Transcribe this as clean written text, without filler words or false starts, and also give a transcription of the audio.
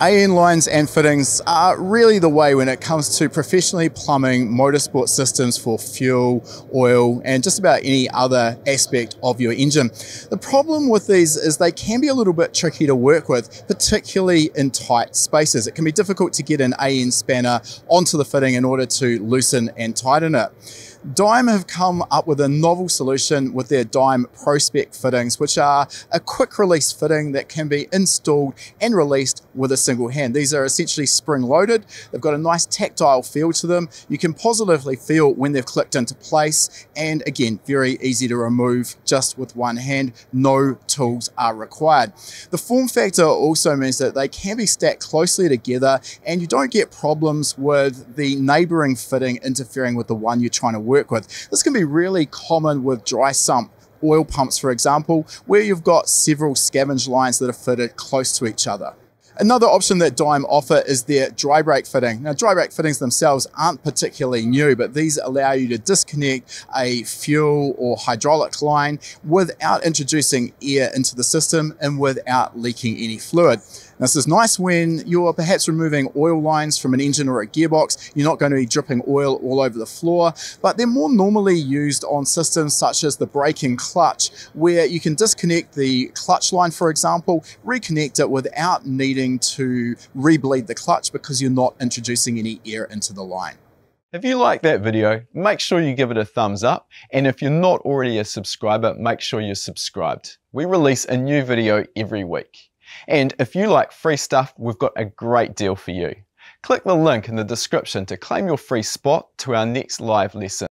AN lines and fittings are really the way when it comes to professionally plumbing motorsport systems for fuel, oil, and just about any other aspect of your engine. The problem with these is they can be a little bit tricky to work with, particularly in tight spaces. It can be difficult to get an AN spanner onto the fitting in order to loosen and tighten it. Dime have come up with a novel solution with their Dime PRO/SPEC fittings, which are a quick release fitting that can be installed and released with a single hand. These are essentially spring loaded. They've got a nice tactile feel to them. You can positively feel when they've clicked into place, and again, very easy to remove just with one hand. No tools are required. The form factor also means that they can be stacked closely together and you don't get problems with the neighboring fitting interfering with the one you're trying to work with. This can be really common with dry sump oil pumps, for example, where you've got several scavenge lines that are fitted close to each other. Another option that Dime offer is their dry brake fitting. Now, dry brake fittings themselves aren't particularly new, but these allow you to disconnect a fuel or hydraulic line without introducing air into the system and without leaking any fluid. Now, this is nice when you're perhaps removing oil lines from an engine or a gearbox. You're not going to be dripping oil all over the floor, but they're more normally used on systems such as the brake and clutch, where you can disconnect the clutch line, for example, reconnect it without needing to rebleed the clutch because you're not introducing any air into the line. If you like that video, make sure you give it a thumbs up, and if you're not already a subscriber, make sure you're subscribed. We release a new video every week. And if you like free stuff, we've got a great deal for you. Click the link in the description to claim your free spot to our next live lesson.